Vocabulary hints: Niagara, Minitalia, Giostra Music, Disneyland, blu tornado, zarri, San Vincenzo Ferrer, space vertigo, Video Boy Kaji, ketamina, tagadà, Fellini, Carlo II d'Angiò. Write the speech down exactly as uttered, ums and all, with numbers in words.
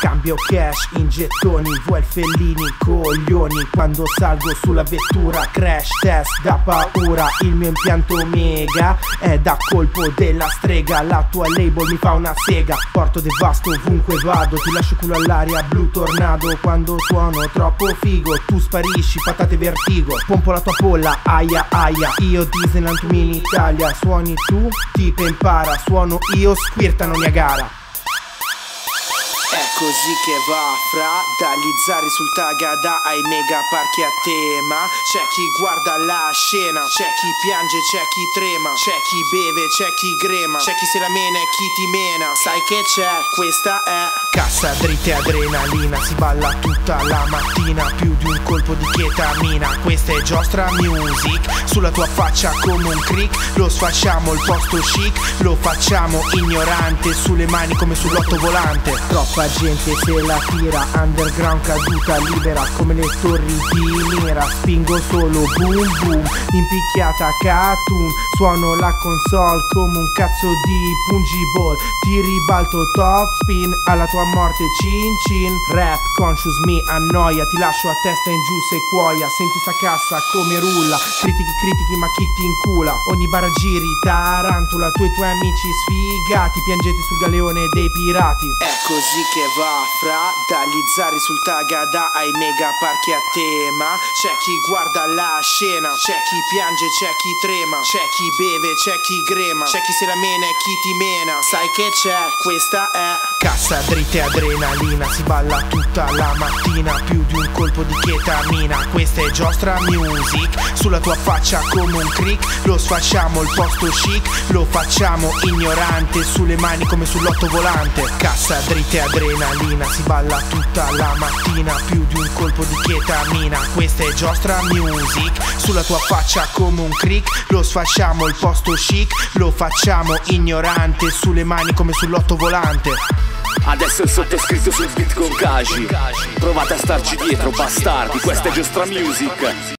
Cambio cash in gettoni, vuoi Fellini, coglioni. Quando salgo sulla vettura crash test da paura. Il mio impianto mega è da colpo della strega. La tua label mi fa una sega. Porto De Vasco ovunque vado, ti lascio culo all'aria blu tornado. Quando suono troppo figo, tu sparisci patate vertigo. Pompo la tua polla, aia aia. Io Disneyland, tu Minitalia. Suoni tu, ti impara. Suono io, squirtano Niagara. Così che va fra, dagli zari sul tagadà ai mega parchi a tema. C'è chi guarda la scena, c'è chi piange, c'è chi trema, c'è chi beve, c'è chi grema, c'è chi se la mena e chi ti mena. Sai che c'è, questa è cassa dritta e adrenalina. Si balla tutta la mattina, più di un colpo di chetamina. Questa è Giostra Music, sulla tua faccia come un crick. Lo sfasciamo il posto chic, lo facciamo ignorante, sulle mani come sull'otto volante. Troppa gente se la tira, underground caduta libera come le torri di mira. Spingo solo boom boom, impicchiata cartoon. Suono la console come un cazzo di pungiball. Ti ribalto top spin, alla tua morte cin cin. Rap conscious mi annoia, ti lascio a testa in giù se cuoia. Senti sta cassa come rulla, critichi critichi ma chi ti incula. Ogni barra giri tarantula, tu e i tuoi amici sfigati, piangete sul galeone dei pirati. È così che va fra, dagli zari sul tagadà ai mega parchi a tema. C'è chi guarda la scena, c'è chi piange, c'è chi trema, c'è chi beve, c'è chi grema, c'è chi se la mena e chi ti mena. Sai che c'è, questa è cassa dritta e adrenalina. Si balla tutta la mattina, più di un colpo di chetamina. Questa è Giostra Music, sulla tua faccia come un crick. Lo sfasciamo il posto chic, lo facciamo ignorante, sulle mani come sull'otto volante. Cassa dritta e adrenalina, si balla tutta la mattina, più di un colpo di chetamina. Questa è Giostra Music, sulla tua faccia come un crick. Lo sfasciamo il posto chic, lo facciamo ignorante, sulle mani come sull'otto volante. Adesso il sottoscritto sul beat con Kaji, provate a starci dietro bastardi, questa è Giostra Music.